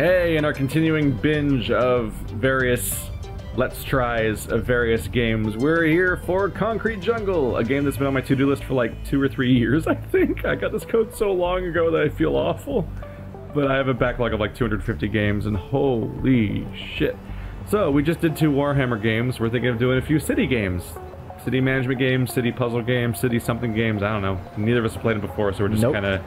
Hey, in our continuing binge of various let's tries of various games, we're here for Concrete Jungle, a game that's been on my to-do list for like 2 or 3 years, I think. I got this code so long ago that I feel awful, but I have a backlog of like 250 games, and holy shit. So, we just did 2 Warhammer games. We're thinking of doing a few city games. City management games, city puzzle games, city something games, I don't know. Neither of us played them before, so we're just kind of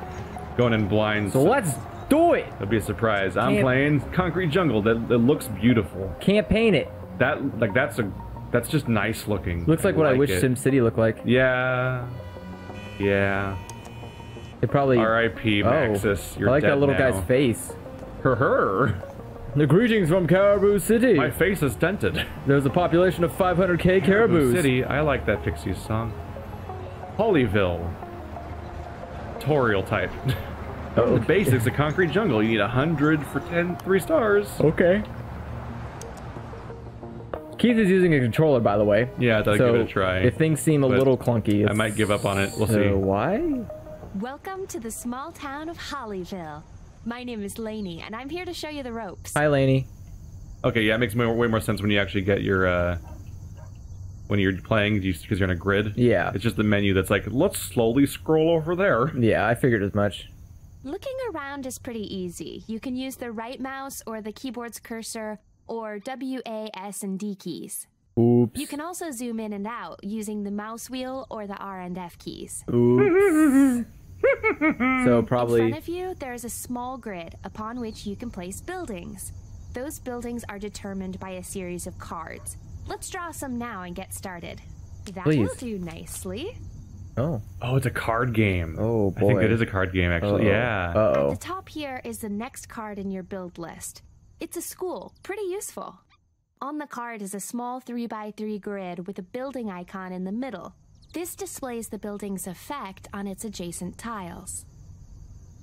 going in blind. So let's do it! It'll be a surprise. I'm playing Concrete Jungle. That looks beautiful. Can't paint it. That, like, that's just nice looking. Looks like what I wish SimCity looked like. Yeah. Yeah. It probably... R.I.P. Maxis. You're dead now. I like that little guy's face. Her. The greetings from Caribou City. My face is dented. There's a population of 500K caribous. City. I like that Pixies song. Hollyville. Tutorial type. Oh, the basics of Concrete Jungle. You need 100 for 3 stars. Okay. Keith is using a controller, by the way. Yeah, I thought I'd give it a try. If things seem a little clunky, I might give up on it. We'll see. Why? Welcome to the small town of Hollyville. My name is Lainey, and I'm here to show you the ropes. Hi, Lainey. Okay, yeah, it makes way more sense when you actually get your, when you're playing, because you're on a grid. Yeah. It's just the menu that's like, let's slowly scroll over there. Yeah, I figured as much. Looking around is pretty easy. You can use the right mouse or the keyboard's cursor, or W, A, S, and D keys. Oops. You can also zoom in and out using the mouse wheel or the R and F keys. Oops. So probably... In front of you, there is a small grid upon which you can place buildings. Those buildings are determined by a series of cards. Let's draw some now and get started. That will do nicely. Oh. Oh, it's a card game. Oh, boy. I think it is a card game, actually. Yeah. At the top here is the next card in your build list. It's a school, pretty useful. On the card is a small 3x3 grid with a building icon in the middle. This displays the building's effect on its adjacent tiles.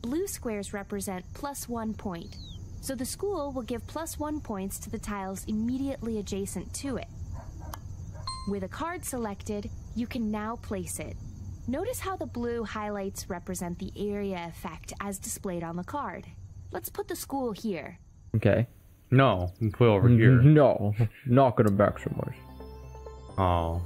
Blue squares represent +1 point, so the school will give +1 points to the tiles immediately adjacent to it. With a card selected, you can now place it. Notice how the blue highlights represent the area effect as displayed on the card. Let's put the school here. Okay. No, you put over here. No, not gonna back so much. Oh.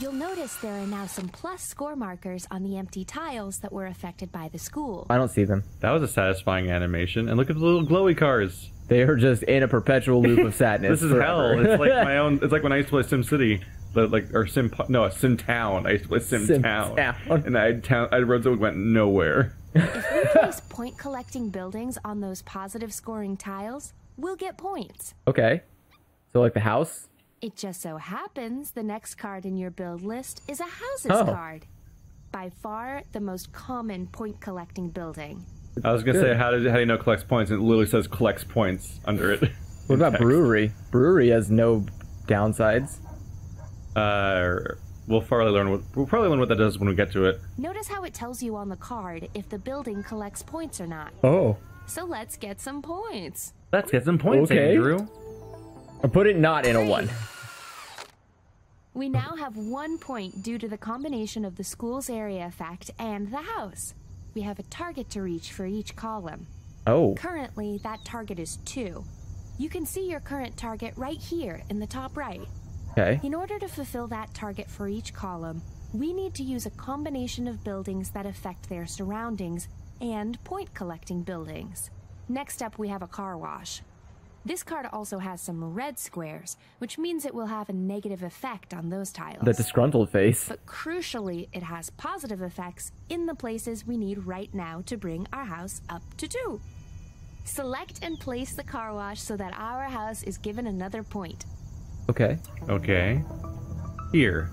You'll notice there are now some plus score markers on the empty tiles that were affected by the school. I don't see them. That was a satisfying animation. And look at the little glowy cars. They are just in a perpetual loop of sadness. This is forever. Hell. It's like my own. It's like when I used to play SimCity. Like, or SimTown. I used to play SimTown. And I roads that went nowhere. If we place point collecting buildings on those positive scoring tiles, we'll get points. Okay. So like the house? It just so happens the next card in your build list is a houses card. By far the most common point collecting building. I was going to say, how do you know collects points? It literally says collects points under it. What about brewery? Brewery has no downsides. We'll probably learn what that does when we get to it. Notice how it tells you on the card if the building collects points or not. Oh. So let's get some points. Let's get some points, Andrew. I'll put it not in a 1. We now have 1 point due to the combination of the school's area effect and the house. We have a target to reach for each column. Oh. Currently, that target is 2. You can see your current target right here in the top right. Okay. In order to fulfill that target for each column, we need to use a combination of buildings that affect their surroundings and point-collecting buildings. Next up, we have a car wash. This card also has some red squares, which means it will have a negative effect on those tiles. The disgruntled face. But crucially, it has positive effects in the places we need right now to bring our house up to 2. Select and place the car wash so that our house is given another point. Okay. Okay. Here.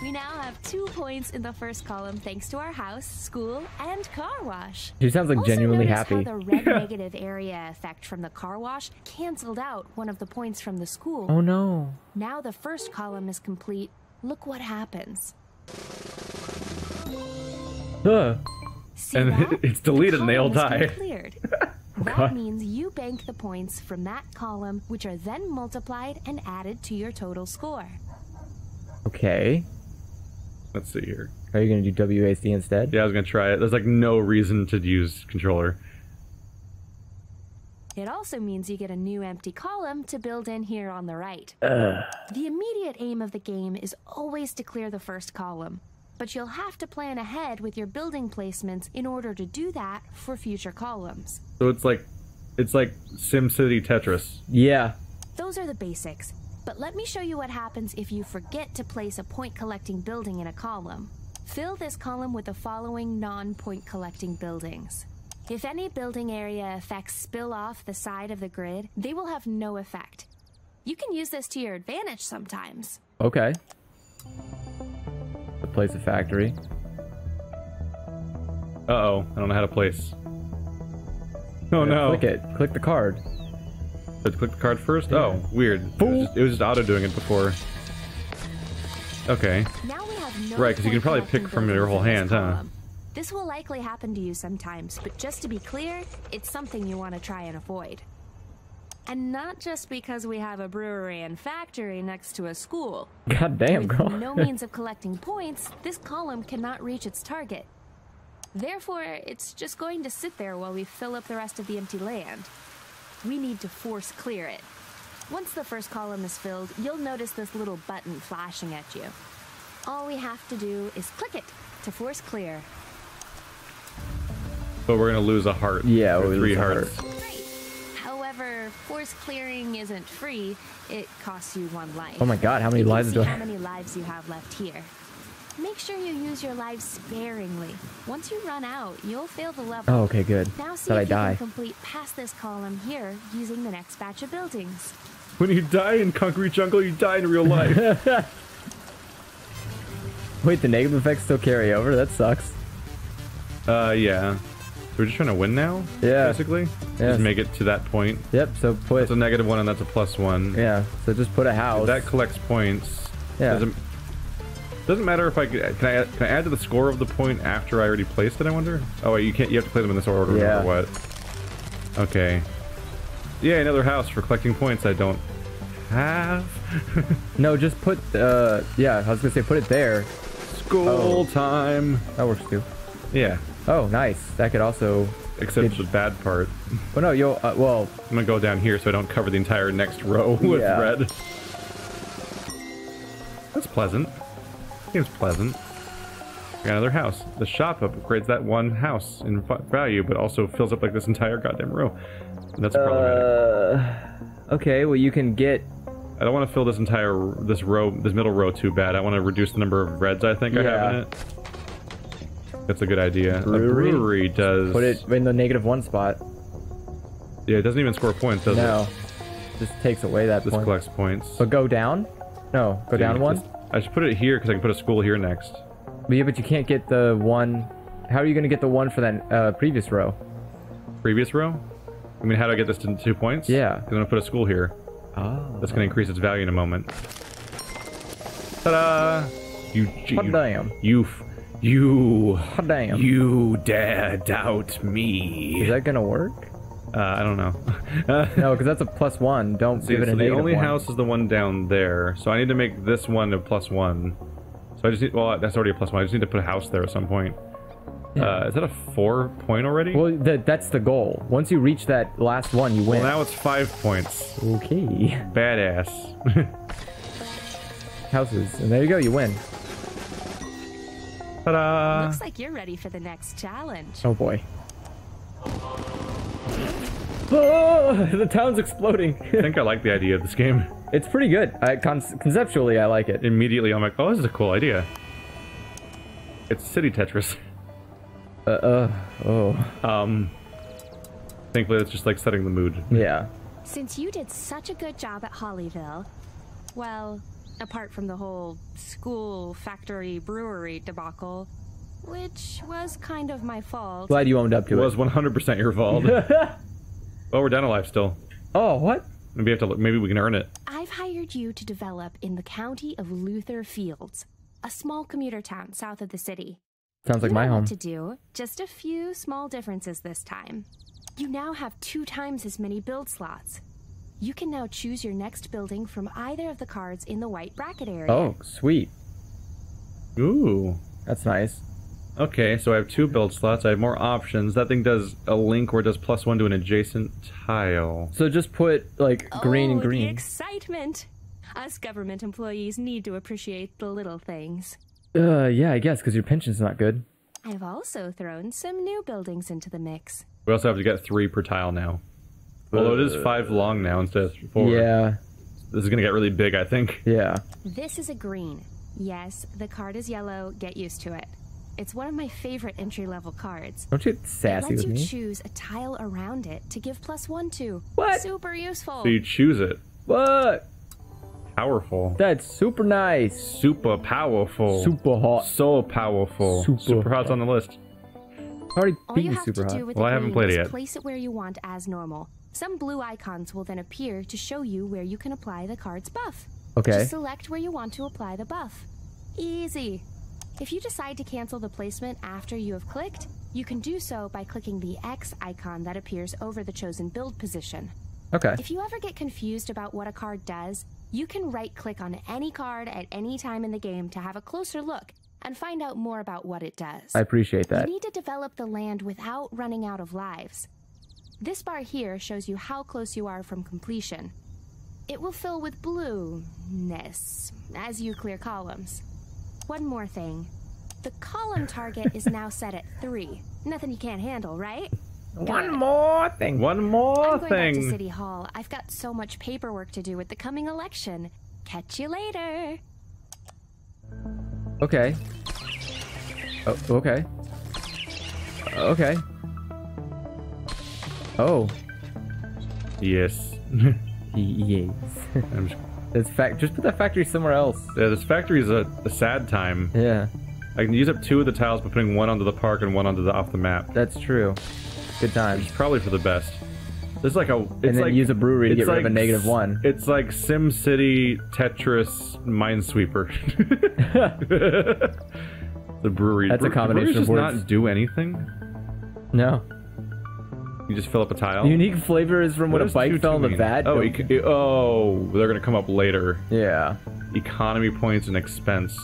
We now have 2 points in the first column thanks to our house, school, and car wash. She sounds like also genuinely happy. How the red negative area effect from the car wash canceled out one of the points from the school. Oh no. Now the first column is complete. Look what happens. And it's deleted and they all die. Cleared. That means you bank the points from that column, which are then multiplied and added to your total score. Okay. Let's see here. Are you going to do WASD instead? Yeah, I was going to try it. There's like no reason to use controller. It also means you get a new empty column to build in here on the right. The immediate aim of the game is always to clear the first column, but you'll have to plan ahead with your building placements in order to do that for future columns. So it's like SimCity Tetris. Yeah. Those are the basics, but let me show you what happens if you forget to place a point-collecting building in a column. Fill this column with the following non-point-collecting buildings. If any building area effects spill off the side of the grid, they will have no effect. You can use this to your advantage sometimes. Okay. Place a factory. Uh-oh, I don't know how to place. Oh no. Click it. Click the card. Let's click the card first? Yeah. Oh, weird. It was just auto doing it before. Okay. Now we have no right, because you can probably pick from your whole hand, huh? This will likely happen to you sometimes, but just to be clear, it's something you want to try and avoid. And not just because we have a brewery and factory next to a school. God damn, girl. With no means of collecting points, this column cannot reach its target. Therefore, it's just going to sit there while we fill up the rest of the empty land. We need to force clear it. Once the first column is filled, you'll notice this little button flashing at you. All we have to do is click it to force clear. But we're going to lose a heart. Yeah, we'll lose 3 hearts. Force clearing isn't free. It costs you 1 life. Oh my god, how many lives do I have? How many lives you have left here. Make sure you use your lives sparingly. Once you run out, you'll fail the level. Oh, okay, good. Now see if you can complete past this column here using the next batch of buildings. When you die in Concrete Jungle, you die in real life. Wait, the negative effects still carry over? That sucks. Yeah. So we're just trying to win now? Yeah. Basically? Yes. Just make it to that point. Yep, so put... That's a -1 and that's a +1. Yeah, so just put a house. That collects points. Yeah. Doesn't matter if I... Can I add to the score of the point after I already placed it, I wonder? Oh wait, you can't... You have to play them in this order, yeah. No matter what. Okay. Yeah, another house for collecting points I don't have. No, just put... yeah, I was gonna say put it there. School time! That works too. Yeah. Oh, nice. That could also... Except it's the bad part. Oh no, you'll... well... I'm gonna go down here so I don't cover the entire next row with red. That's pleasant. Seems pleasant. Got another house. The shop upgrades that one house in value, but also fills up like this entire goddamn row. And that's problematic. Okay, well you can get... I don't want to fill this entire... this middle row too bad. I want to reduce the number of reds I think I have in it. That's a good idea. A brewery does... Put it in the -1 spot. Yeah, it doesn't even score points, does it? No. Just takes away that point. This collects points. But go down? No, go down 1? I should put it here because I can put a school here next. But yeah, but you can't get the 1... How are you going to get the 1 for that previous row? Previous row? I mean, how do I get this to 2 points? Yeah. I'm going to put a school here. Oh. That's going to increase its value in a moment. Ta-da! You dare doubt me. Is that gonna work? I don't know. No, because that's a +1. Don't give it a negative. The only house is the one down there, so I need to make this one a +1. So I just need, well, that's already a +1. I just need to put a house there at some point. Yeah. Is that a 4 point already? Well, that's the goal. Once you reach that last one, you win. Well, now it's 5 points. Okay. Badass. Houses, and there you go. You win. Ta-da! Looks like you're ready for the next challenge. Oh boy. Oh, the town's exploding. I think I like the idea of this game. It's pretty good. Conceptually, I like it. Immediately, I'm like, oh, this is a cool idea. It's City Tetris. Thankfully, it's just like setting the mood. Yeah. Since you did such a good job at Hollyville, well... Apart from the whole school, factory, brewery debacle, which was kind of my fault. Glad you owned up to it. It was 100% your fault. Oh, we're down a life still. Oh, what? Maybe we have to look. Maybe we can earn it. I've hired you to develop in the county of Luther Fields, a small commuter town south of the city. Sounds like my home. What to do? Just a few small differences this time. You now have 2 times as many build slots. You can now choose your next building from either of the cards in the white bracket area. Oh, sweet. Ooh. That's nice. Okay, so I have 2 build slots, I have more options. That thing does a link where it does +1 to an adjacent tile. So just put, like, green and green. The excitement! Us government employees need to appreciate the little things. Yeah, I guess, because your pension's not good. I've also thrown some new buildings into the mix. We also have to get 3 per tile now. Although it is 5 long now instead of 4. Yeah. This is going to get really big, I think. Yeah. This is a green. Yes, the card is yellow. Get used to it. It's one of my favorite entry-level cards. Don't you get sassy with me? It lets you choose a tile around it to give +1 to. What? Super useful. So you choose it. What? Powerful. That's super nice. Super powerful. Super hot. So powerful. Super hot's on the list. Already beaten super hot. Well, I haven't played it yet. Place it where you want as normal. Some blue icons will then appear to show you where you can apply the card's buff. Okay. Just select where you want to apply the buff. Easy. If you decide to cancel the placement after you have clicked, you can do so by clicking the X icon that appears over the chosen build position. Okay. If you ever get confused about what a card does, you can right-click on any card at any time in the game to have a closer look and find out more about what it does. I appreciate that. You need to develop the land without running out of lives. This bar here shows you how close you are from completion. It will fill with blueness as you clear columns. One more thing. The column target is now set at 3. Nothing you can't handle, right? Good. One more thing. One more thing. I'm going back to City Hall. I've got so much paperwork to do with the coming election. Catch you later. Okay. Oh, okay. Okay. Oh. Yes. Yes. This just put that factory somewhere else. Yeah, this factory is a sad time. Yeah. I can use up 2 of the tiles by putting 1 onto the park and 1 onto the off the map. That's true. Good times. It's probably for the best. There's like a. It's and then like, use a brewery to get rid of a -1. It's like SimCity, Tetris, Minesweeper. The brewery. That's a combination of words. Breweries just not do anything. No. You just fill up a tile. The unique flavor is from what a bike fell in the vat. Oh, they're gonna come up later. Yeah. Economy points and expense.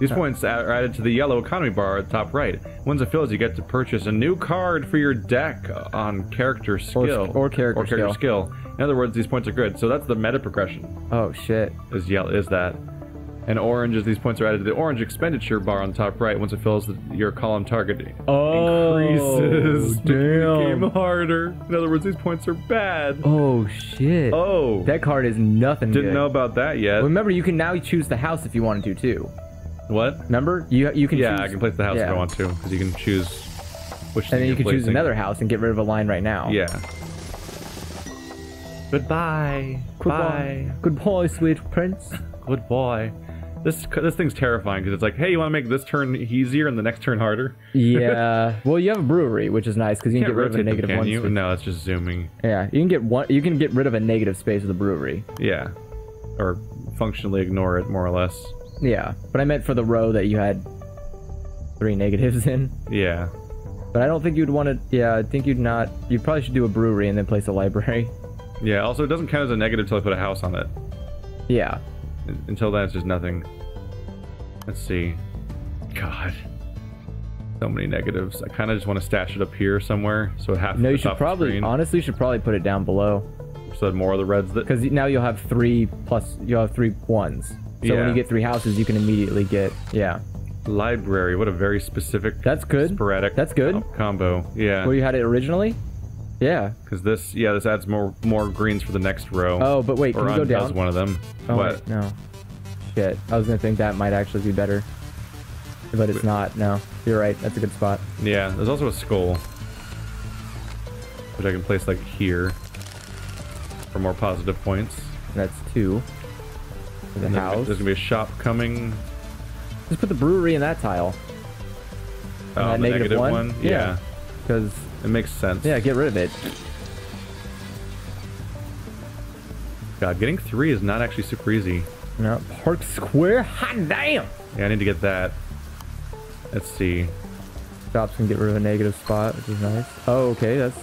These points are added to the yellow economy bar at the top right. Once it fills, you get to purchase a new card for your deck on character skill or character skill. In other words, these points are good. So that's the meta progression. Oh shit. Is yellow is that? And orange is these points are added to the orange expenditure bar on the top right. Once it fills, your column target increases. Damn. It became harder. In other words, these points are bad. Oh, shit. Oh. That card is nothing good. Didn't know about that yet. Well, remember, you can now choose the house if you wanted to, too. What? Remember? You can choose. Yeah, I can place the house if I want to. Because you can choose which thing. And then you can choose another house and get rid of a line right now. Yeah. Goodbye. Goodbye. Bye. Goodbye, sweet prince. Goodbye. This thing's terrifying because it's like, hey, you want to make this turn easier and the next turn harder? Yeah. Well, you have a brewery, which is nice because you can get rid of a -1. Space. No, it's just zooming. Yeah, you can get one. You can get rid of a negative space with a brewery. Yeah, or functionally ignore it more or less. Yeah, but I meant for the row that you had 3 negatives in. Yeah. But I don't think you'd want to. Yeah, I think you'd not. You probably should do a brewery and then place a library. Yeah. Also, it doesn't count as a negative until I put a house on it. Yeah. Until then, it's just nothing. Let's see. God. So many negatives. I kind of just want to stash it up here somewhere, so it has to be top of the screen. No, you should probably put it down below. So that more of the reds that... Because now you'll have 3 ones. So when you get 3 houses, you can immediately get... Yeah. Library. What a very specific... That's good. Sporadic... That's good. ...combo. Yeah. Where you had it originally? Yeah. Because this, yeah, this adds more greens for the next row. Oh, but wait, can you go down? Does one of them. Oh, what? Wait, no. Shit, I was going to think that might actually be better. But it's not, no. You're right, that's a good spot. Yeah, there's also a skull. Which I can place, like, here. For more positive points. That's 2. There's a house. There's going to be a shop coming. Just put the brewery in that tile. Oh, that -1? Yeah. Because... It makes sense. Yeah, get rid of it. God, getting 3 is not actually super easy. No, Park Square? Hot damn! Yeah, I need to get that. Let's see. Shops can get rid of a negative spot, which is nice. Oh, okay, that's...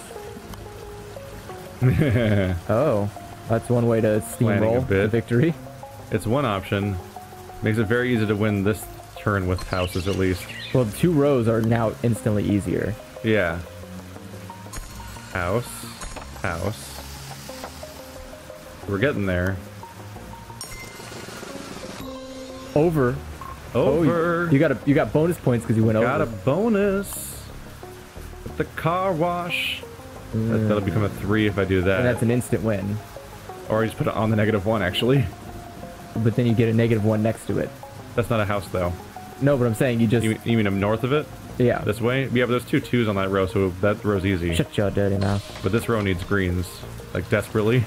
Oh, that's one way to steamroll the victory. It's one option. Makes it very easy to win this turn with houses at least. Well, two rows are now instantly easier. Yeah. House. House. We're getting there. Over. Over. Oh, you got bonus points because you went over. Got a bonus. With the car wash. Mm. That'll become a 3 if I do that. And that's an instant win. Or I just put it on the -1 actually. But then you get a -1 next to it. That's not a house though. No, but I'm saying you just... You mean I'm north of it? Yeah. This way? Yeah, but there's two 2s on that row, so that row's easy. Shut your dirty mouth. But this row needs greens. Like, desperately.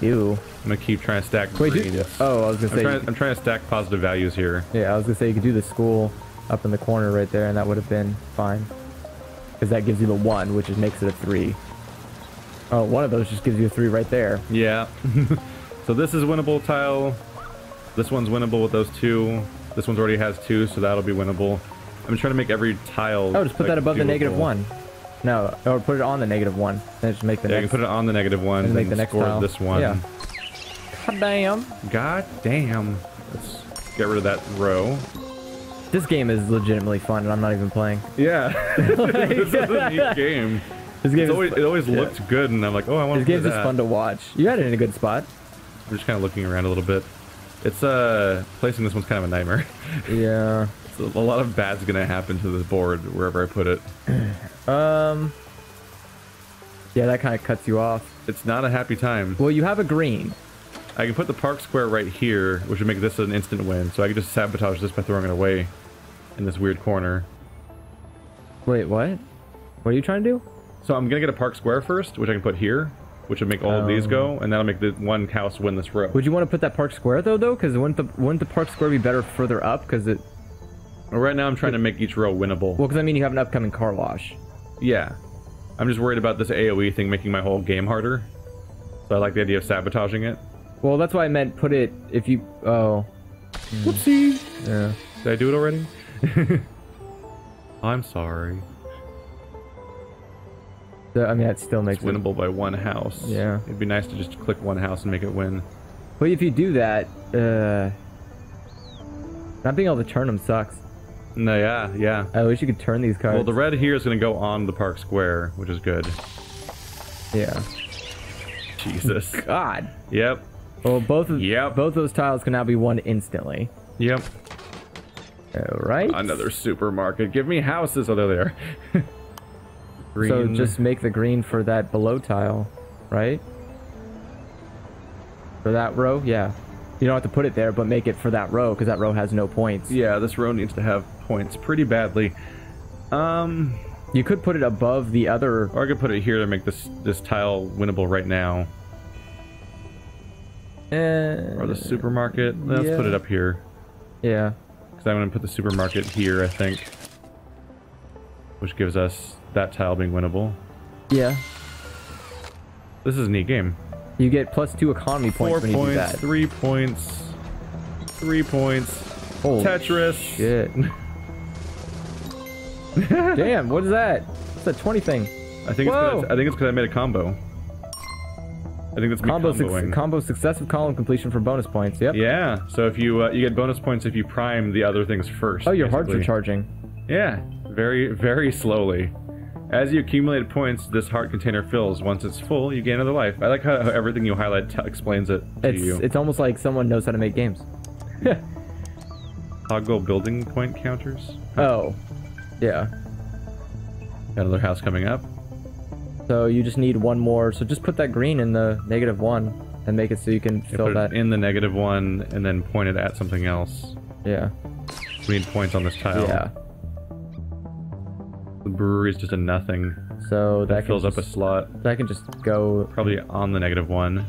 Ew. I'm gonna keep trying to stack greens. Oh, I was gonna say... I'm trying to stack positive values here. Yeah, I was gonna say you could do the school up in the corner right there, and that would have been fine. Because that gives you the 1, which makes it a 3. Oh, one of those just gives you a 3 right there. Yeah. So this is winnable tile. This one's winnable with those 2. This one's already has 2, so that'll be winnable. I'm trying to make every tile... Oh, just put like, that above doable. The -1. No, or put it on the -1. Then just make the next... Yeah, you can put it on the -1 and make the next score tile. This one. Yeah. God damn. God damn. Let's get rid of that row. This game is legitimately fun, and I'm not even playing. Yeah. Like, this is a neat game. This game it always looked good, and I'm like, oh, I want to play that. This game's just fun to watch. You had it in a good spot. I'm just kind of looking around a little bit. It's, placing this one's kind of a nightmare. Yeah. So a lot of bad's gonna happen to this board, wherever I put it. Yeah, that kind of cuts you off. It's not a happy time. Well, you have a green. I can put the park square right here, which would make this an instant win, so I can just sabotage this by throwing it away. In this weird corner. Wait, what? What are you trying to do? So I'm gonna get a park square first, which I can put here, which would make all of these go, and that'll make the one house win this row. Would you want to put that park square though? Because wouldn't the park square be better further up? Because it. Well, right now I'm trying to make each row winnable. Well, because I mean you have an upcoming car wash. Yeah, I'm just worried about this AOE thing making my whole game harder. So I like the idea of sabotaging it. Well, that's why I meant put it if you. Oh. Whoopsie. Yeah. Did I do it already? I'm sorry. So, I mean, that still makes it winnable by one house. Yeah. It'd be nice to just click one house and make it win. But if you do that, not being able to turn them sucks. No, yeah. I wish you could turn these cards. Well, the red here is going to go on the park square, which is good. Yeah. Jesus. God. Yep. Well, both those tiles can now be won instantly. Yep. Alright. Another supermarket. Give me houses. Oh, there they are. Green. So just make the green for that below tile, right? For that row? Yeah. You don't have to put it there, but make it for that row, because that row has no points. Yeah, this row needs to have points pretty badly. You could put it above the other... Or I could put it here to make this tile winnable right now. Or the supermarket. Let's put it up here. Yeah. I'm going to put the supermarket here, I think. Which gives us that tile being winnable. Yeah. This is a neat game. You get +2 economy points when you do that. 4 points, 3 points, 3 points. Holy Tetris. Shit. Damn, what is that? What's that 20 thing? I think it's because I made a combo. I think that's me comboing. Combo success with column completion for bonus points. Yep. Yeah. So if you you get bonus points if you prime the other things first. Oh, your hearts are charging. Yeah. Very, very slowly. As you accumulate points, this heart container fills. Once it's full, you gain another life. I like how everything you highlight explains it to you. It's almost like someone knows how to make games. Toggle building point counters. Oh. Yeah. Got another house coming up. So you just need one more, so just put that green in the -1 and make it so you can fill that. Put it in the -1 and then point it at something else. Yeah. We need points on this tile. Yeah. The brewery's just a nothing. So that fills up a slot. That can just go... Probably on the -1.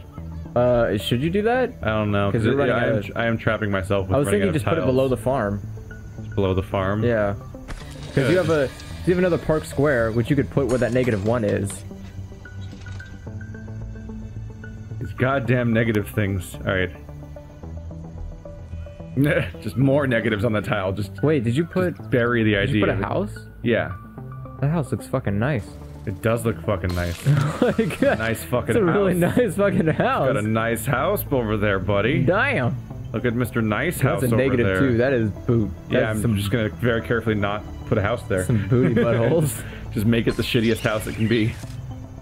Should you do that? I don't know. Because I am trapping myself with running out of tiles. I was thinking just put it below the farm. Just below the farm? Yeah. Because you have a... You have another park square, which you could put where that -1 is. These goddamn negative things. Alright. Just more negatives on the tile. Just wait, did you put... Just bury the idea. Did you put a house? Yeah. That house looks fucking nice. It does look fucking nice. Like, nice fucking house. It's a really nice fucking house. Got a nice house over there, buddy. Damn. Look at Mr. Nice House over there. That's a negative too. That is boot. That yeah, I'm just gonna very carefully not put a house there. Some booty buttholes. Just make it the shittiest house it can be,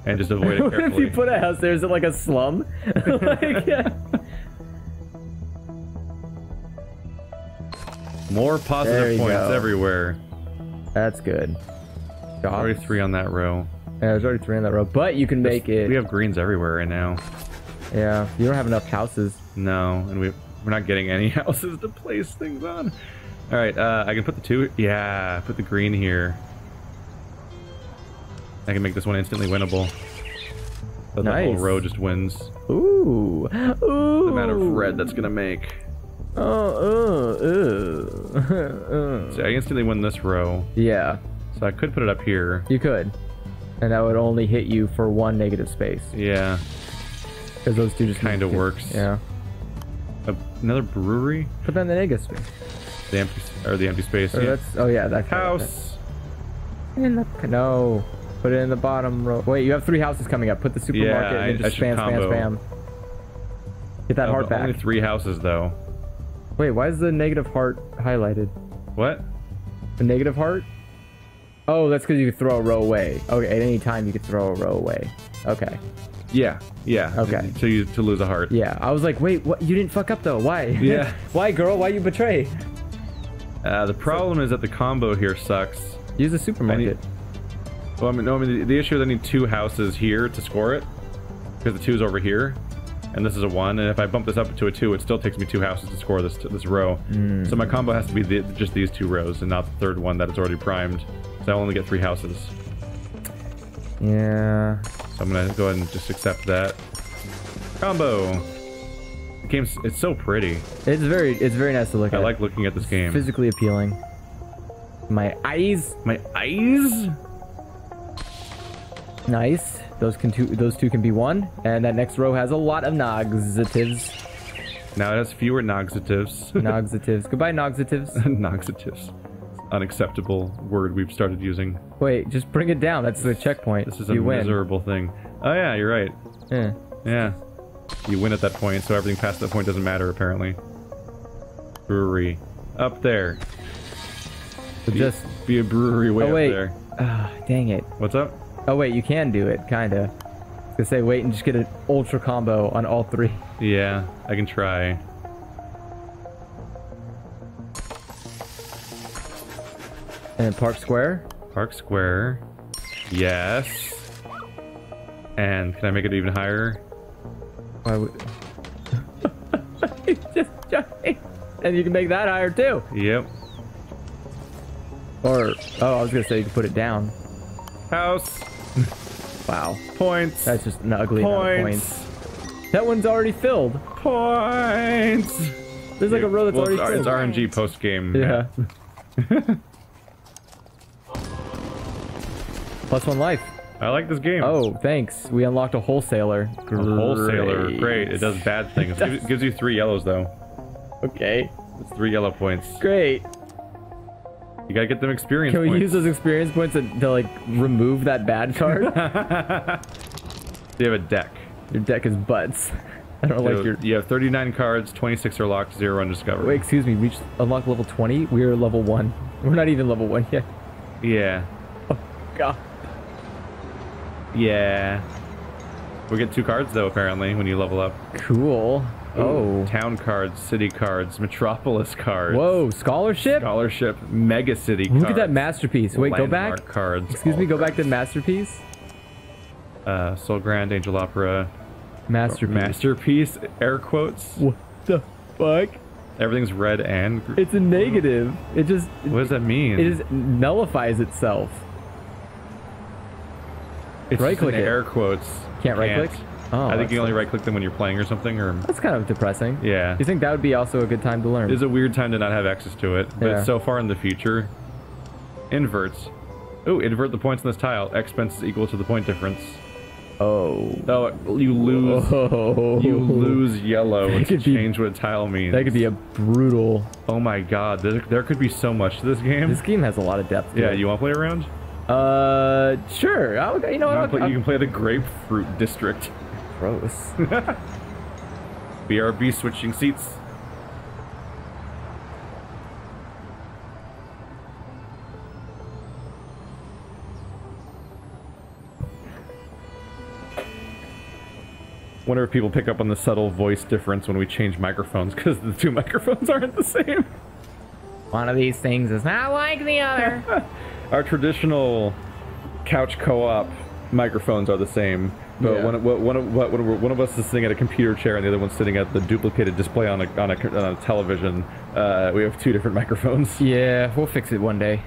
and just avoid it carefully. What if you put a house there? Is it like a slum? Like, yeah. More positive points everywhere. That's good. Jobs. Already 3 on that row. Yeah, there's already 3 on that row, but you can make it. We have greens everywhere right now. Yeah, you don't have enough houses. No, and we're not getting any houses to place things on. All right, I can put the 2. Yeah, put the green here. I can make this one instantly winnable. But nice. The whole row just wins. Ooh, ooh. The amount of red that's gonna make. So I instantly win this row. Yeah. So I could put it up here. You could. And that would only hit you for 1 negative space. Yeah. Because those 2 just kind of works. Yeah. Another brewery. Put that in the negative space. The empty or the empty space. Yeah. That's, oh yeah, that house. In the no. Put it in the bottom row. Wait, you have 3 houses coming up. Put the supermarket and just spam. Get that heart back. Only 3 houses though. Wait, why is the negative heart highlighted? What? The negative heart? Oh, that's because you could throw a row away. Okay, at any time you could throw a row away. Okay. Yeah, yeah. Okay. So you to lose a heart. Yeah, I was like, wait, what? You didn't fuck up though. Why? Yeah. Why, girl? Why you betray? The problem is that the combo here sucks. Use the supermarket. Well, I mean, the issue is I need 2 houses here to score it, because the 2's over here, and this is a 1. And if I bump this up to a 2, it still takes me 2 houses to score this row. Mm. So my combo has to be just these 2 rows, and not the 3rd one that is already primed. So I only get 3 houses. Yeah. So I'm gonna go ahead and just accept that combo. The game's so pretty. It's very nice to look at. I like looking at this game. It's physically appealing. My eyes. My eyes. Nice. Those two can be 1, and that next row has a lot of nogsitives. Now it has fewer nogsitives. Nogsitives. Goodbye, nogsitives. Nogsitives. Unacceptable word we've started using. Wait, just bring it down. That's the checkpoint. This is a miserable thing. Oh yeah, you're right. Yeah. Yeah. You win at that point, so everything past that point doesn't matter apparently. Brewery. Up there. So just be a brewery way up there. Oh, dang it. What's up? Oh wait, you can do it, kinda. I was gonna say wait and just get an ultra combo on all 3. Yeah, I can try. And Park Square? Park Square. Yes. And can I make it even higher? Why would... He's just joking. And you can make that higher too. Yep. Or, oh, I was gonna say you can put it down. House. Wow. Points. That's just an ugly amount of points. That one's already filled. Points. There's like a row that's already filled. It's RNG post game. Yeah. Plus 1 life. I like this game. Oh, thanks. We unlocked a wholesaler. Great. A wholesaler. Great. It does bad things. It gives you 3 yellows though. Okay. It's 3 yellow points. Great. You gotta get them experience points. Can we use those experience points to like remove that bad card? You have a deck. Your deck is butts. I don't like your... You have 39 cards, 26 are locked, 0 undiscovered. Wait, excuse me. Reach unlock level 20? We are level 1. We're not even level 1 yet. Yeah. Oh, God. Yeah. We get 2 cards though, apparently, when you level up. Cool. Oh. Town cards, city cards, metropolis cards. Whoa, scholarship? Scholarship, mega city cards. Look at that masterpiece. Wait, go back. Cards. Excuse me, go back to masterpiece. Soul Grand, Angel Opera. Masterpiece. Masterpiece, air quotes. What the fuck? Everything's red and... It's a negative. It just... What does that mean? It just nullifies itself. It's right click air quotes. Can't right click? Oh, I think you only right-click them when you're playing or something, or... That's kind of depressing. Yeah. You think that would be also a good time to learn? It's a weird time to not have access to it, but so far in the future... Inverts. Ooh, invert the points on this tile. Expense is equal to the point difference. Oh. Oh, you lose... Whoa. You lose yellow to change what a tile means. That could be a brutal... Oh my god, there could be so much to this game. This game has a lot of depth. Yeah, you want to play around? Sure. You know what? You can play the Grapefruit District. Gross. BRB switching seats. wonder if people pick up on the subtle voice difference when we change microphones, because the two microphones aren't the same. One of these things is not like the other. Our traditional couch co-op microphones are the same, but yeah. one of us is sitting at a computer chair and the other one's sitting at the duplicated display on a television. We have two different microphones. Yeah, we'll fix it one day.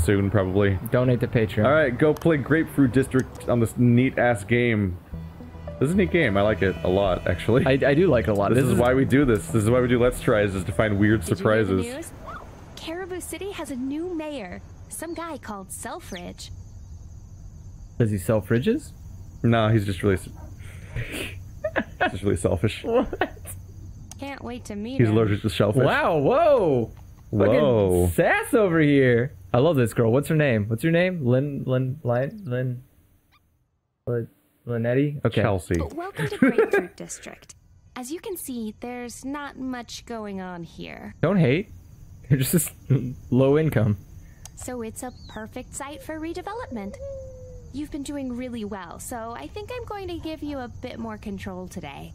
Soon, probably. Donate to Patreon. All right, go play Grapefruit District on this neat-ass game. This is a neat game. I like it a lot, actually. I do like it a lot. This is why we do this. This is why we do Let's Tries, is to find weird surprises. You know Caribou City has a new mayor. Some guy called Selfridge. Does he sell fridges? No, he's just really... he's just really selfish. What? Can't wait to meet him. He's allergic to shellfish. Wow, whoa! Whoa. Fucking sass over here. I love this girl. What's her name? What's your name? Lynn? Linetti? Okay. Chelsea. Welcome to Grapefruit District. As you can see, there's not much going on here. Don't hate. They're just low income. So it's a perfect site for redevelopment. You've been doing really well, so I think I'm going to give you a bit more control today.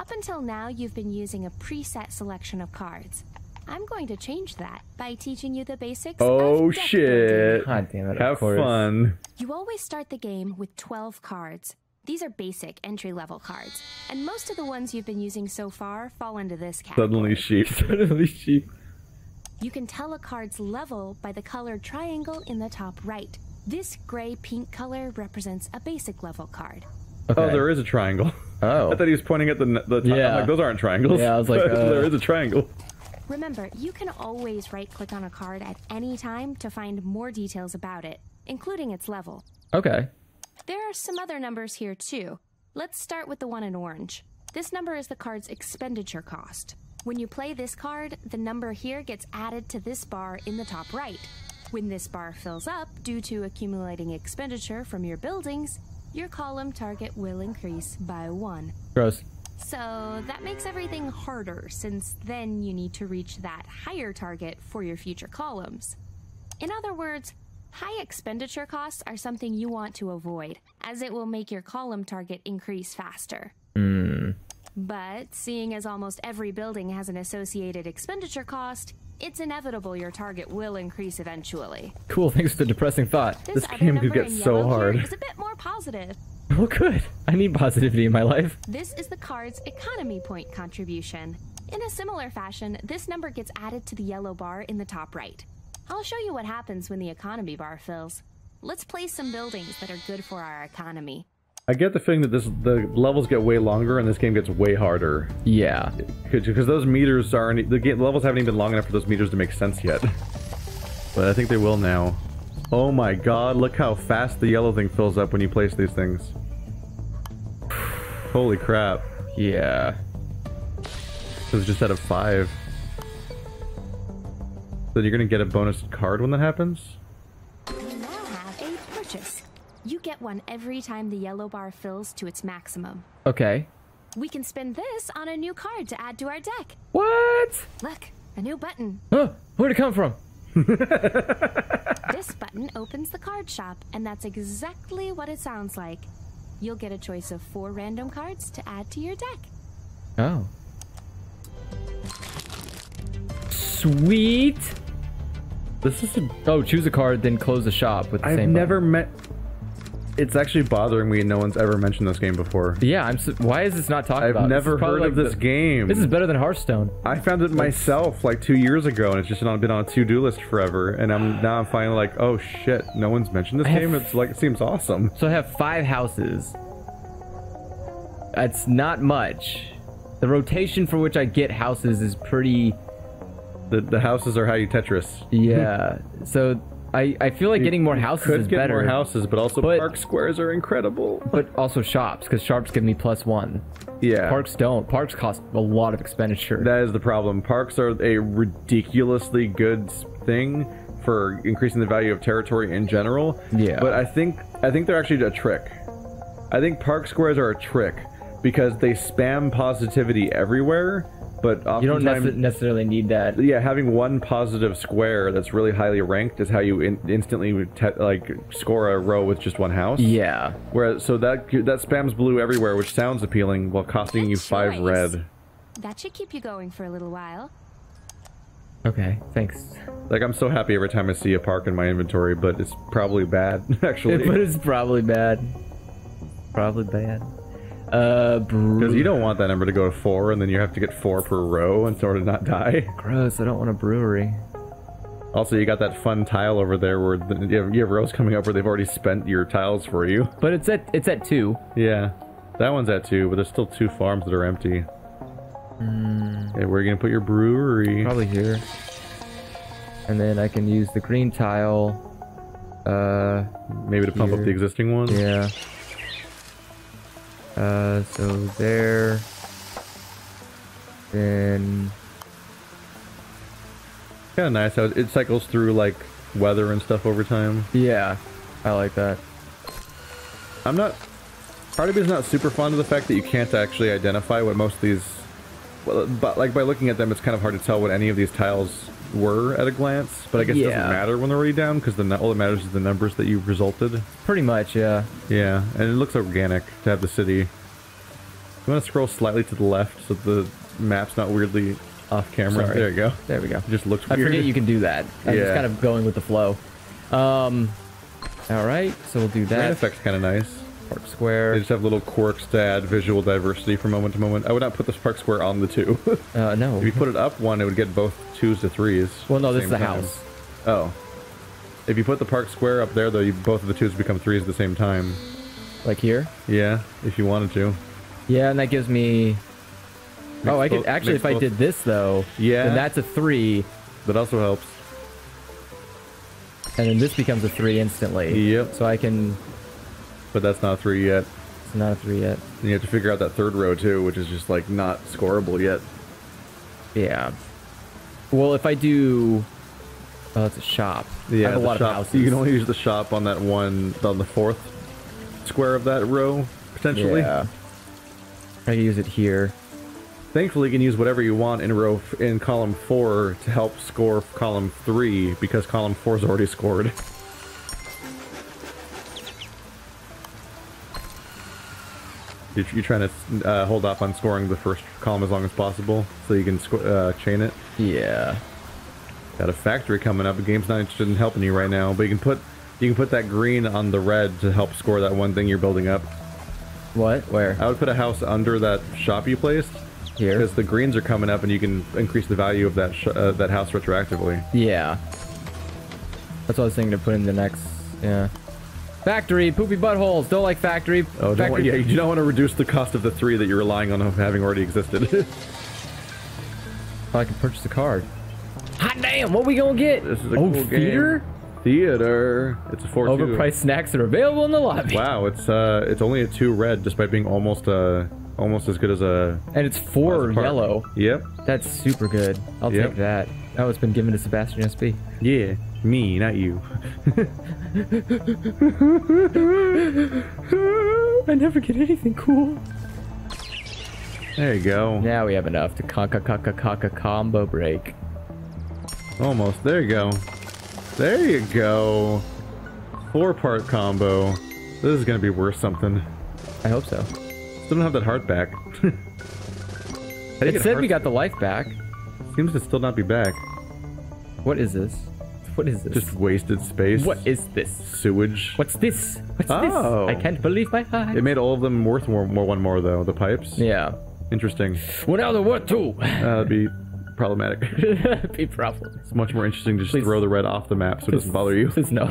Up until now, you've been using a preset selection of cards. I'm going to change that by teaching you the basics. Oh shit! God damn it! Have fun. You always start the game with 12 cards. These are basic entry-level cards, and most of the ones you've been using so far fall into this category. Suddenly sheep. Suddenly sheep. You can tell a card's level by the colored triangle in the top right. This gray-pink color represents a basic level card. Okay. Oh, there is a triangle. Oh. I thought he was pointing at the top. Yeah. I'm like, those aren't triangles. Yeah, I was like, there is a triangle. Remember, you can always right-click on a card at any time to find more details about it, including its level. Okay. There are some other numbers here, too. Let's start with the one in orange. This number is the card's expenditure cost. When you play this card, the number here gets added to this bar in the top right. When this bar fills up due to accumulating expenditure from your buildings, your column target will increase by 1. Gross. So that makes everything harder, since then you need to reach that higher target for your future columns. In other words, high expenditure costs are something you want to avoid, as it will make your column target increase faster. Mm. But seeing as almost every building has an associated expenditure cost, it's inevitable your target will increase eventually. Cool, thanks for the depressing thought. This game could get so hard. It's a bit more positive. Well, good. I need positivity in my life. This is the card's economy point contribution. In a similar fashion, this number gets added to the yellow bar in the top right. I'll show you what happens when the economy bar fills. Let's place some buildings that are good for our economy. I get the feeling that the levels get way longer and this game gets way harder. Yeah. Because those meters aren't... The levels haven't even been long enough for those meters to make sense yet. But I think they will now. Oh my god, look how fast the yellow thing fills up when you place these things. Holy crap. Yeah. It was just out of 5. So you're gonna get a bonus card when that happens? We now have a purchase. You get one every time the yellow bar fills to its maximum. Okay. We can spend this on a new card to add to our deck. What? Look, a new button. Oh, where'd it come from? This button opens the card shop, and that's exactly what it sounds like. You'll get a choice of 4 random cards to add to your deck. Oh. Sweet! This is a... Oh, choose a card, then close the shop with the same button. I've never met... It's actually bothering me no one's ever mentioned this game before. Yeah, why is this not talked about? I've never heard of this game. This is better than Hearthstone. I found it myself like 2 years ago, and it's just been on a to-do list forever, and now I'm finally like, oh shit, no one's mentioned this game? It's like, it seems awesome. So I have 5 houses. That's not much. The rotation for which I get houses is pretty... The houses are how you Tetris. Yeah, so... I feel like getting more houses is better. More houses, but also park squares are incredible. But also shops, because shops give me +1. Yeah. Parks don't. Parks cost a lot of expenditure. That is the problem. Parks are a ridiculously good thing for increasing the value of territory in general. Yeah. But I think they're actually a trick. I think park squares are a trick because they spam positivity everywhere, But you don't necessarily need that. Yeah, having one positive square that's really highly ranked is how you instantly score a row with just one house. Yeah. Whereas, so that spams blue everywhere, which sounds appealing, while costing you 5 red. That should keep you going for a little while. Okay, thanks. Like, I'm so happy every time I see a park in my inventory, but it's probably bad, actually. But it's probably bad. Probably bad. Because you don't want that number to go to 4, and then you have to get 4 per row in order to not die. Gross, I don't want a brewery. Also, you got that fun tile over there where you have rows coming up where they've already spent your tiles for you. But it's at 2. Yeah, that one's at 2, but there's still 2 farms that are empty. Mm. Okay, where are you going to put your brewery? Probably here. And then I can use the green tile. Maybe to pump up the existing one? Yeah. So there, then... Kind of nice how it cycles through, like, weather and stuff over time. Yeah, I like that. I'm not... Part of me is not super fond of the fact that you can't actually identify what most of these... Well, but, like, by looking at them, it's kind of hard to tell what any of these tiles were at a glance. But I guess it doesn't matter when they're already down, because all that matters is the numbers that you resulted. Pretty much, yeah. Yeah, and it looks organic to have the city. You want to scroll slightly to the left so the map's not weirdly off camera. Sorry. There you go. There we go. It just looks weird. I forget you can do that. I'm just kind of going with the flow. Alright, so we'll do that. That effect's kind of nice. Park Square. They just have little quirks to add visual diversity from moment to moment. I would not put this Park Square on the 2. No. If you put it up 1, it would get both 2s to 3s. Well, no, this is the house. Oh. If you put the Park Square up there, though, both of the 2s become 3s at the same time. Like here? Yeah, if you wanted to. Yeah, and that gives me... Oh, I could... Actually, if I did this, though, then that's a 3. That also helps. And then this becomes a 3 instantly. Yep. So I can... But that's not a 3 yet. It's not a 3 yet. And you have to figure out that 3rd row, too, which is just, like, not scoreable yet. Yeah. Well, if I do... Oh, it's a shop. Yeah, I have a lot of houses. You can only use the shop on that one, on the 4th square of that row, potentially. Yeah. I can use it here. Thankfully, you can use whatever you want in column 4 to help score column 3, because column 4's already scored. If you're trying to hold off on scoring the first column as long as possible, so you can chain it. Yeah. Got a factory coming up. The game's not interested in helping you right now, but you can put that green on the red to help score that one thing you're building up. What? Where? I would put a house under that shop you placed. Here. Because the greens are coming up, and you can increase the value of that that house retroactively. Yeah. That's what I was thinking to put in the next. Yeah. Factory, poopy buttholes, don't like factory. Oh, yeah, you don't want to reduce the cost of the 3 that you're relying on having already existed. I can purchase a card. Hot damn, what we gonna get? This is a cool theater? Game. Theater. It's a 4-2. Overpriced snacks that are available in the lobby. Wow, it's only a 2 red, despite being almost as good as a... And it's 4 yellow. Yep. That's super good. I'll take that. Oh, it's been given to SebastianSB. Yeah. Me, not you. I never get anything cool. There you go. Now we have enough to combo break. Almost. There you go. There you go. 4-part combo. This is gonna be worth something. I hope so. Still don't have that heart back. It said we got the life back. Seems to still not be back. What is this? What is this? Just wasted space. What is this? Sewage. What's this? What's this? I can't believe my eyes. It made all of them worth one more, though. The pipes? Yeah. Interesting. Well, now they're worth 2! That'd be problematic. That'd be problematic. It's much more interesting to just throw the red off the map so it doesn't bother you. Please no.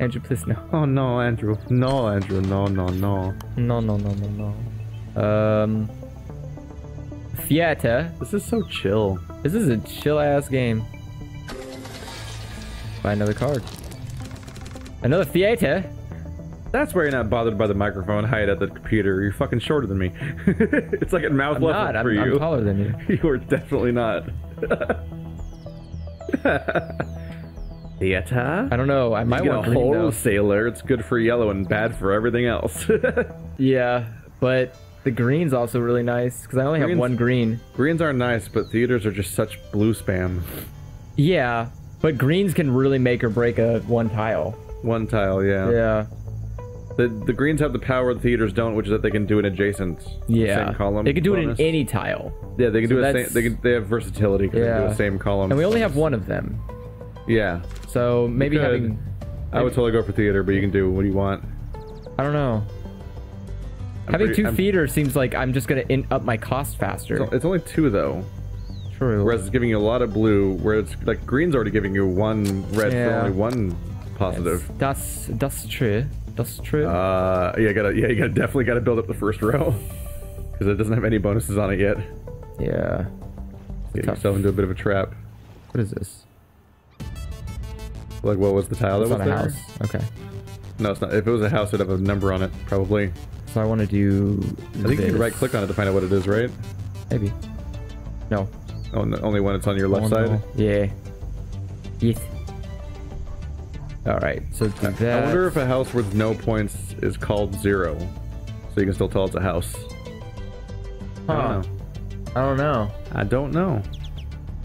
Andrew, please no. Oh, no, Andrew. No, Andrew. No, no, no. No, no, no, no, no. Theater. This is so chill. This is a chill-ass game. Buy another card. Another theater? That's where you're not bothered by the microphone. Hide at the computer. You're fucking shorter than me. It's like at mouth level for you. I'm taller than you. You are definitely not. Theater? I don't know. I might want a wholesaler. It's good for yellow and bad for everything else. Yeah, but The green's also really nice, because I only have one green. Greens are nice, but theaters are just such blue spam. Yeah, but greens can really make or break a one tile. One tile, yeah. Yeah. The greens have the power the theaters don't, which is that they can do an adjacent same column. They can do bonus. It in any tile. Yeah, they can do the same. They have versatility because they can do the same column. And we only have one of them. Yeah. So maybe having. I would totally go for theater, but you can do what you want. I don't know. Having two theaters seems like I'm just going to up my cost faster. It's only two, though. True. Whereas it's giving you a lot of blue, where it's like green's already giving you one red for only one positive. That's true. That's true. You definitely gotta build up the first row, because it doesn't have any bonuses on it yet. Yeah. Get yourself into a bit of a trap. What is this? Like, what was the tile that was there? It's not a house. Okay. No, it's not. If it was a house, it'd have a number on it, probably. So I want to do. I think you can right-click on it to find out what it is, right? Maybe. No. Only when it's on your left side. Yeah. Yes. All right, so that... I wonder if a house with no points is called zero, so you can still tell it's a house. Huh. I don't know.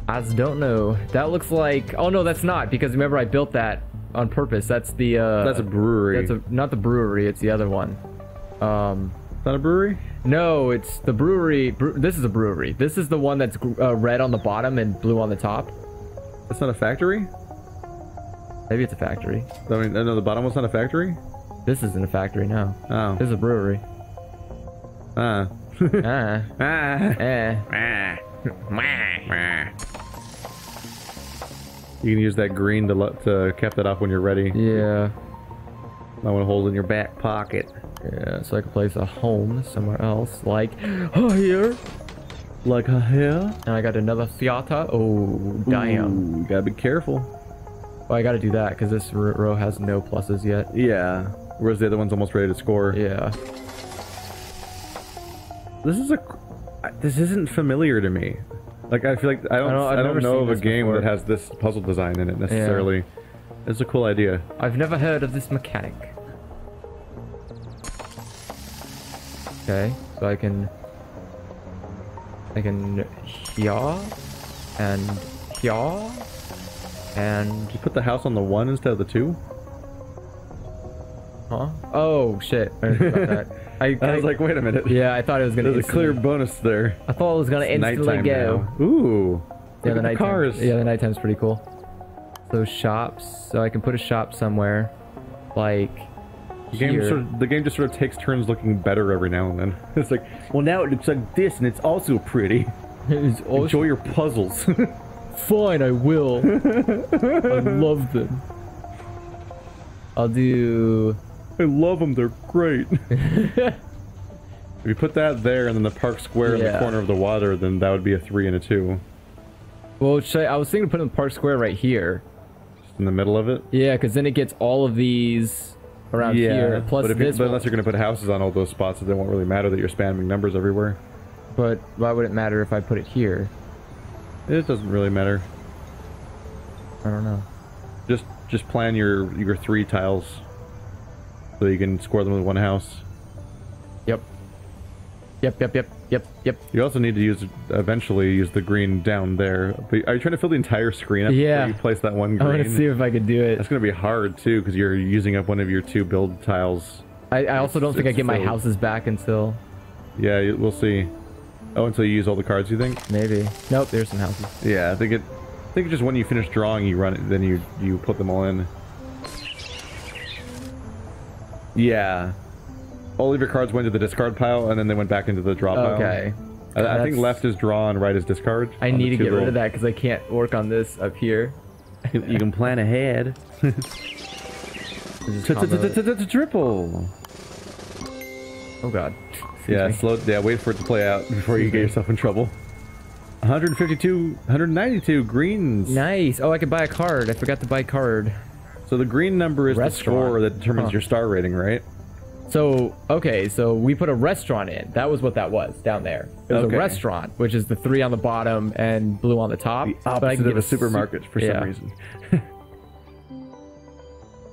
That looks like... Oh, no, that's not, because remember I built that on purpose. That's the... that's a brewery. That's not the brewery, it's the other one. Is that a brewery? No, it's the brewery... This is a brewery. This is the one that's red on the bottom and blue on the top. That's not a factory? Maybe it's a factory. I mean, no, the bottom one's not a factory? This isn't a factory, no. Oh. This is a brewery. Ah. Ah. Ah. Ah. Ah. You can use that green to cap that off when you're ready. Yeah. I want to hold in your back pocket. Yeah, so I can place a home somewhere else, like here. Like here. And I got another theater. Oh, damn. Ooh, gotta be careful. Oh, I gotta do that, because this row has no pluses yet. Yeah. Whereas the other one's almost ready to score. Yeah. This isn't familiar to me. Like, I feel like I don't know of a game before that has this puzzle design in it, necessarily. Yeah. It's a cool idea. I've never heard of this mechanic. Okay, so I can... Here... And... Here... And did you put the house on the one instead of the two? Huh? Oh shit! I forgot that. I was like, wait a minute. Yeah, I thought it was gonna. There's a clear bonus there. I thought it was gonna instantly go. Now. Ooh. Yeah, the night cars. Yeah, the night time's pretty cool. So shops. So I can put a shop somewhere, like. The game just sort of takes turns looking better every now and then. It's like, well, now it looks like this, and it's also pretty. It's also enjoy your puzzles. Fine, I will. I love them. I love them, they're great. If you put that there and then the park square in the corner of the water, then that would be a 3 and a 2. Well, I was thinking of putting the park square right here. Just in the middle of it? Yeah, because then it gets all of these around here. Plus but unless you're going to put houses on all those spots, it won't really matter that you're spamming numbers everywhere. But why would it matter if I put it here? It doesn't really matter. I don't know. Just plan your 3 tiles so you can score them with one house. Yep. Yep. You also need to eventually use the green down there. But are you trying to fill the entire screen up before you place that one green? I want to see if I can do it. That's going to be hard too, because you're using up one of your 2 build tiles. I also don't think I get my houses back until... Yeah, we'll see. Oh, until you use all the cards, you think? Maybe. Nope, there's some houses. Yeah, I think just when you finish drawing, you run it, then you put them all in. Yeah. All of your cards went to the discard pile, and then they went back into the draw pile. Okay. I think left is draw and right is discard. I need to get rid of that, because I can't work on this up here. You can plan ahead. Triple! Oh god. Yeah, wait for it to play out before you get yourself in trouble. 152, 192 greens. Nice. Oh, I can buy a card. I forgot to buy a card. So the green number is the score that determines your star rating, right? So, okay, so we put a restaurant in. That was what that was down there. It was a restaurant, which is the 3 on the bottom and blue on the top. The opposite of a supermarket for some reason.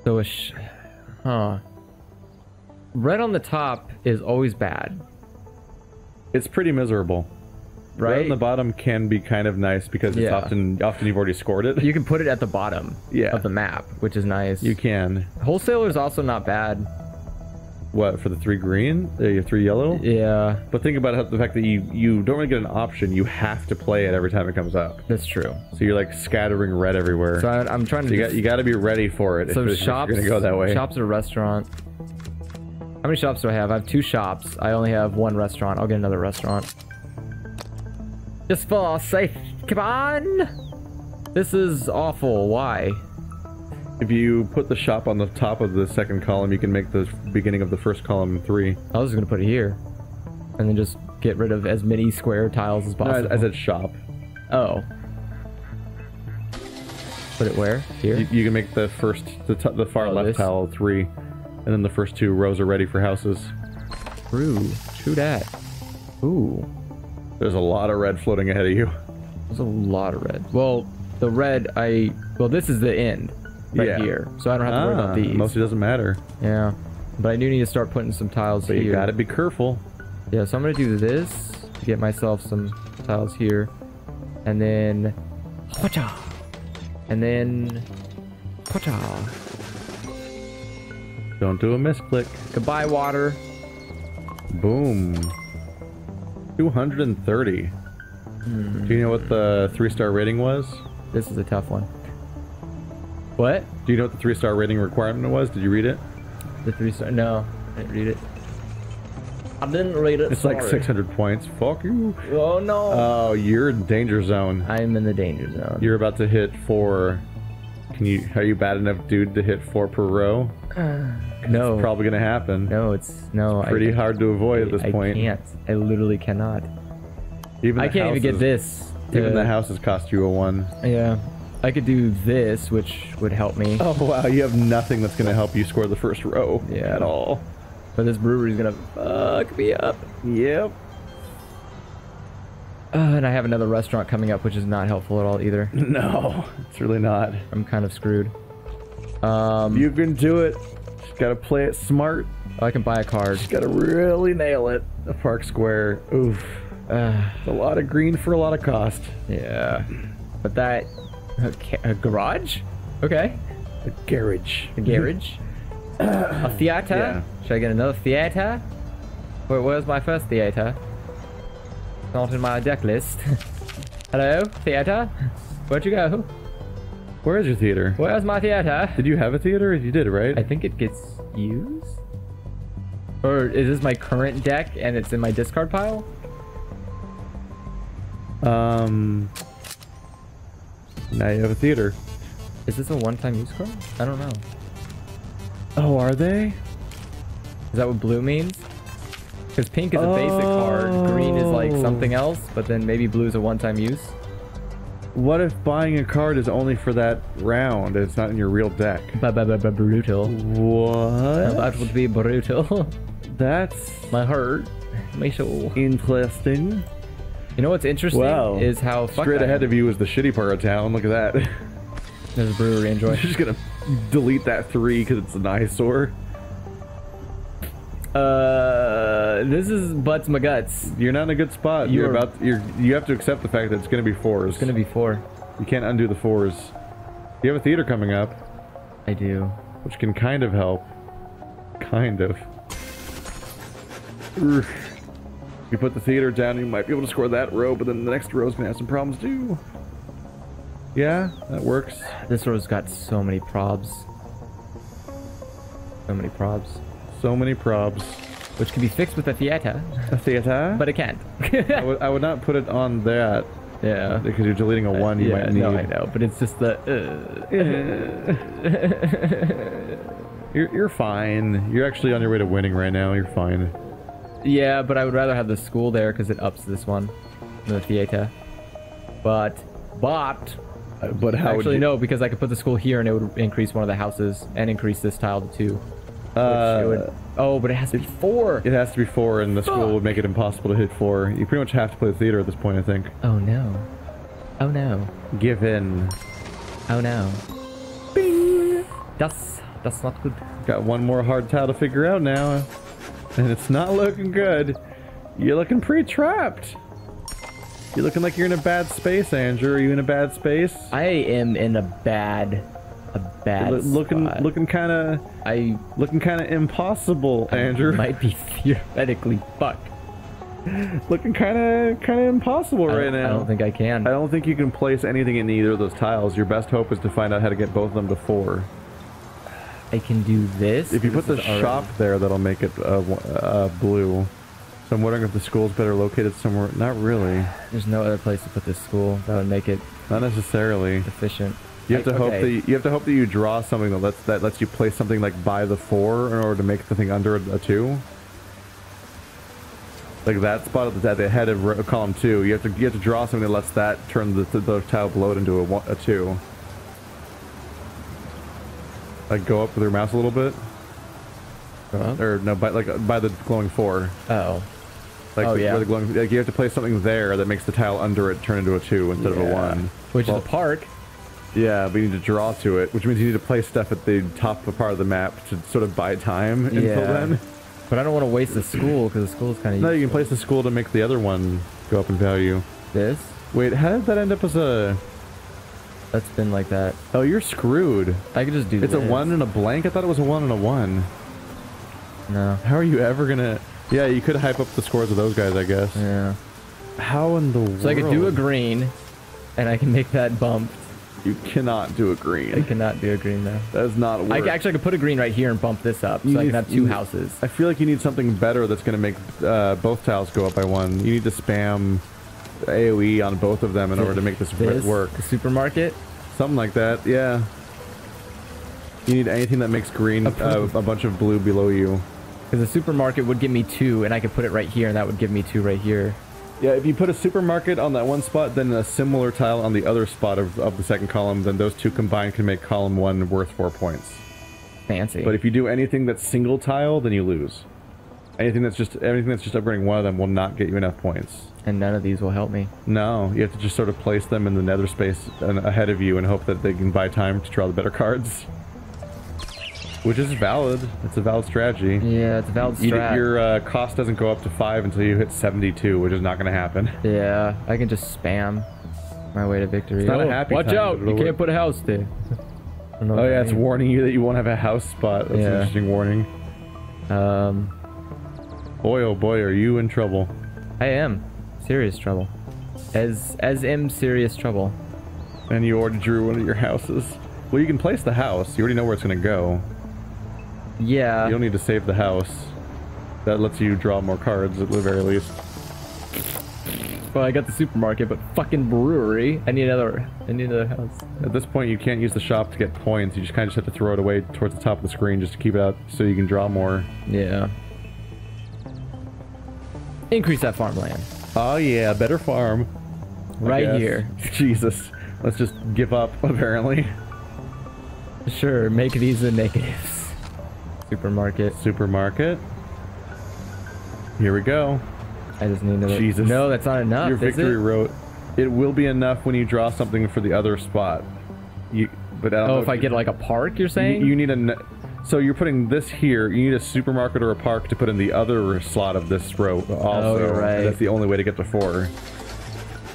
So red on the top is always bad. It's pretty miserable. Right on the bottom can be kind of nice because it's often you've already scored it. You can put it at the bottom of the map, which is nice. You can. Wholesaler's also not bad. What, for the 3 green? The 3 yellow? Yeah. But think about how, the fact that you don't really get an option. You have to play it every time it comes up. That's true. So you're like scattering red everywhere. So I'm trying to. So you got to be ready for it. So shops. If you're gonna go that way. Shops at a restaurant. How many shops do I have? I have 2 shops. I only have 1 restaurant. I'll get another restaurant. Just for safe. Come on. This is awful. Why? If you put the shop on the top of the 2nd column, you can make the beginning of the 1st column 3. I was just gonna put it here, and then just get rid of as many square tiles as possible. No, I said shop. Oh. Put it where? Here. You can make the far left tile 3, and then the first 2 rows are ready for houses. True. True that. Ooh. There's a lot of red floating ahead of you. There's a lot of red. Well, the red well, this is the end. Right here, so I don't have to worry about these. Mostly doesn't matter. Yeah, but I do need to start putting some tiles here. But you gotta be careful. Yeah, so I'm gonna do this to get myself some tiles here, and then, and then, don't do a misclick. Goodbye, water. Boom. 230. Do you know what the 3-star rating was? This is a tough one. What? Do you know what the 3-star rating requirement was? Did you read it? The 3-star? No, I didn't read it. I didn't read it. It's sorry. Like 600 points. Fuck you. Oh no. Oh, you're in danger zone. I'm in the danger zone. You're about to hit 4. Can you? Are you bad enough, dude, to hit 4 per row? No. It's probably gonna happen. No, it's pretty hard to avoid at this point. I can't. I literally cannot. Even I can't even get this. Even the houses cost you a 1. Yeah. I could do this, which would help me. Oh wow, you have nothing that's gonna help you score the 1st row at all. But this brewery's gonna fuck me up. Yep. And I have another restaurant coming up, which is not helpful at all either. No, it's really not. I'm kind of screwed. You can do it. Just gotta play it smart. I can buy a card. Just gotta really nail it. The park square. Oof. It's a lot of green for a lot of cost. Yeah. But that. A garage? Okay. A garage. A garage. A theater? Yeah. Should I get another theater? Wait, where's my first theater? Not in my deck list. Hello, theater? Where'd you go? Where is your theater? Where's my theater? Did you have a theater? You did, right? I think it gets used? Or is this my current deck and it's in my discard pile? Now you have a theater. Is this a one-time use card? I don't know. Oh, are they? Is that what blue means? Because pink is a basic card. Green is like something else, but then maybe blue is a one-time use. What if buying a card is only for that round? It's not in your real deck. Brutal. What? That would be brutal. That's... my heart. My soul. Interesting. You know what's interesting is how straight ahead of you is the shitty part of town. Look at that. There's a brewery. Enjoy. You're just gonna delete that 3 because it's an eyesore. This is butts my guts. You're not in a good spot. You're about. You have to accept the fact that it's gonna be 4s. It's gonna be 4. You can't undo the 4s. You have a theater coming up. I do. Which can kind of help. Kind of. Urgh. If you put the theater down, you might be able to score that row, but then the next row's gonna have some problems too. Yeah, that works. This row's got so many probs. So many probs. So many probs. Which can be fixed with a theater. A theater? But it can't. I would not put it on that. Yeah. Because you're deleting a 1 you might need. No, I know, but it's just the... You're fine. You're actually on your way to winning right now. You're fine. Yeah, but I would rather have the school there because it ups this one, the theater. But how actually would you... no, because I could put the school here and it would increase one of the houses and increase this tile to 2. Oh, but it has to be 4. It has to be 4, and the school would make it impossible to hit 4. You pretty much have to play the theater at this point, I think. Oh no! Oh no! Give in! Oh no! Bing! That's not good. Got one more hard tile to figure out now. And it's not looking good. You're looking pretty trapped. You're looking like you're in a bad space, Andrew. Are you in a bad space? I am in a bad spot. Looking kind of impossible, Andrew. I might be theoretically fucked. Looking kind of impossible right now. I don't think I can. I don't think you can place anything in either of those tiles. Your best hope is to find out how to get both of them to 4. I can do this. If you put the shop there, that'll make it blue. So I'm wondering if the school's better located somewhere. Not really. There's no other place to put this school that would make it not necessarily efficient. You have to hope that you draw something that lets you place something like by the 4 in order to make the thing under a 2. Like that spot at the head of column 2, you have to draw something that lets that turn the tile below it into a 2. Like go up with your mouse a little bit, or no, by the glowing 4. Oh. Like, oh yeah. Where the glowing, like you have to place something there that makes the tile under it turn into a 2 instead of a 1. Which is a park. Yeah, but you need to draw to it, which means you need to place stuff at the top part of the map to sort of buy time until then. But I don't want to waste the school, because the school's kind of... No, you can place the school to make the other one go up in value. This? Wait, how did that end up as a... That's been like that. Oh, you're screwed. I could just do this. It's a 1 and a blank? I thought it was a 1 and a 1. No. How are you ever gonna... Yeah, you could hype up the scores of those guys, I guess. Yeah. How in the world? So I could do a green, and I can make that bump. You cannot do a green. I cannot do a green, though. That is not work. I could put a green right here and bump this up, so I can have 2 houses. I feel like you need something better that's going to make both tiles go up by 1. You need to spam AoE on both of them in order to make this work. A supermarket? Something like that, yeah. You need anything that makes green a bunch of blue below you. Because a supermarket would give me 2, and I could put it right here, and that would give me 2 right here. Yeah, if you put a supermarket on that one spot, then a similar tile on the other spot of the second column, then those 2 combined can make column 1 worth 4 points. Fancy. But if you do anything that's single tile, then you lose. Anything that's just upgrading one of them will not get you enough points. And none of these will help me. No, you have to just sort of place them in the nether space ahead of you and hope that they can buy time to draw the better cards. Which is valid. It's a valid strategy. Yeah, it's a valid strategy. Your cost doesn't go up to 5 until you hit 72, which is not going to happen. Yeah, I can just spam my way to victory. It's not a happy watch time, out! You can't put a house there. Oh yeah, it's warning you that you won't have a house spot. That's an interesting warning. Boy, oh boy, are you in trouble. I am. Serious trouble. As serious trouble. And you already drew one of your houses. Well, you can place the house. You already know where it's going to go. Yeah. You don't need to save the house. That lets you draw more cards at the very least. Well, I got the supermarket, but fucking brewery. I need another house. At this point, you can't use the shop to get points. You just kind of just have to throw it away towards the top of the screen just to keep it out so you can draw more. Yeah. Increase that farmland. Oh yeah, better farm. Right here. Jesus. Let's just give up, apparently. Sure, make these the negatives. Supermarket. Here we go. I just need to... Jesus. No, that's not enough. Your victory road. It will be enough when you draw something for the other spot. But I don't know if I get like a park, you're saying? You need a... So you're putting this here. You need a supermarket or a park to put in the other slot of this row also. Oh, right. That's the only way to get to 4.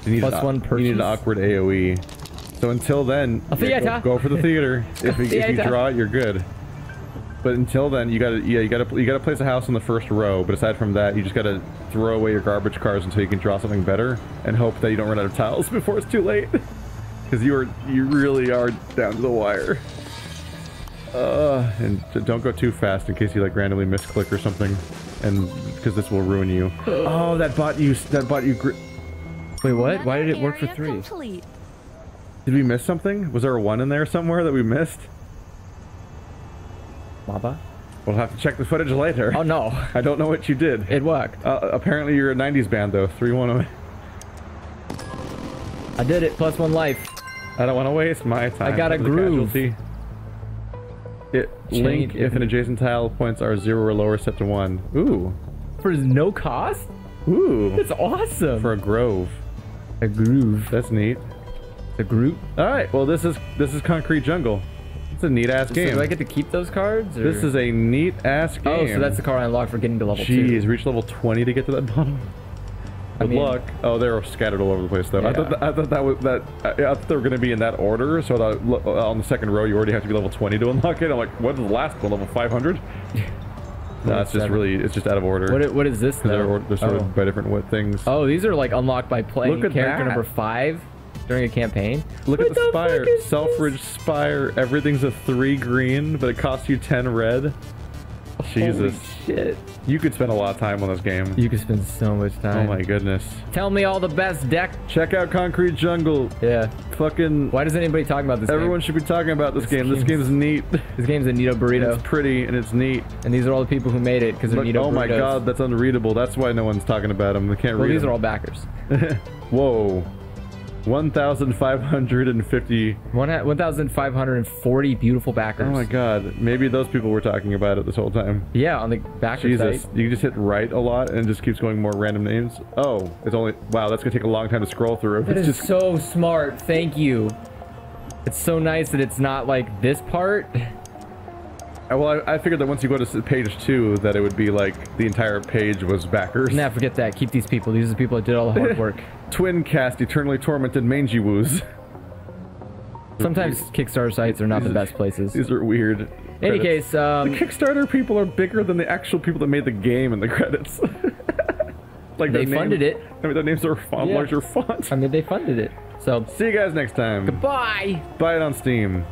You need +1 purchase. You need an awkward AoE. So until then, go for the theater. If you draw it, you're good. But until then, you gotta place a house in the first row. But aside from that, you just gotta throw away your garbage cars until you can draw something better, and hope that you don't run out of tiles before it's too late. Because you really are down to the wire. And don't go too fast in case you like randomly misclick or something, and because this will ruin you. Oh, that bought you. Wait, what? Why did it work for 3? Complete. Did we miss something? Was there a 1 in there somewhere that we missed? Mama? We'll have to check the footage later. Oh no. I don't know what you did. It worked. Apparently you're a 90s band though. 3-1-0. I did it. +1 life. I don't want to waste my time. I got a groove. Link if an adjacent tile points are 0 or lower set to 1. Ooh. For no cost? Ooh. That's awesome. For a grove. A groove. That's neat. A group. Alright, well this is Concrete Jungle. It's a neat ass game. So do I get to keep those cards? Or? This is a neat ass game. Oh, so that's the card I unlocked for getting to level 2. Jeez, reach level 20 to get to that bottom. Good luck. Oh, they're scattered all over the place though. Yeah. I thought they were gonna be in that order. So that, on the second row, you already have to be level 20 to unlock it. I'm like, what is the last one? Level 500? No, it's just really, it's just out of order. What is this though? They're sort of by different things. Oh, these are like unlocked by playing character number 5 during a campaign. Look at the spire, Selfridge Spire. Everything's a 3 green, but it costs you 10 red. Jesus. Holy shit. You could spend a lot of time on this game. You could spend so much time. Oh my goodness. Tell me all the best deck. Check out Concrete Jungle. Yeah. Fucking. Why does anybody talk about this game? Everyone should be talking about this game. This game's neat. This game's a neato burrito. And it's pretty and it's neat. And these are all the people who made it because they're neato burritos. Oh my god, that's unreadable. That's why no one's talking about them. They can't read them. These are all backers. Whoa. 1,550. 1,540 beautiful backers. Oh my god. Maybe those people were talking about it this whole time. Yeah, on the backer site. You just hit right a lot and it just keeps going more random names. Oh, it's only... Wow, that's going to take a long time to scroll through. That is just so smart. Thank you. It's so nice that it's not like this part. Well, I figured that once you go to page 2 that it would be like the entire page was backers. Nah, forget that. Keep these people. These are the people that did all the hard work. Twin cast eternally tormented mangy woos. Sometimes Kickstarter sites are not the best places. These are weird. In any case, the Kickstarter people are bigger than the actual people that made the game in the credits. Like they funded it. I mean, their names are larger font. I mean, they funded it. So see you guys next time. Goodbye. Buy it on Steam.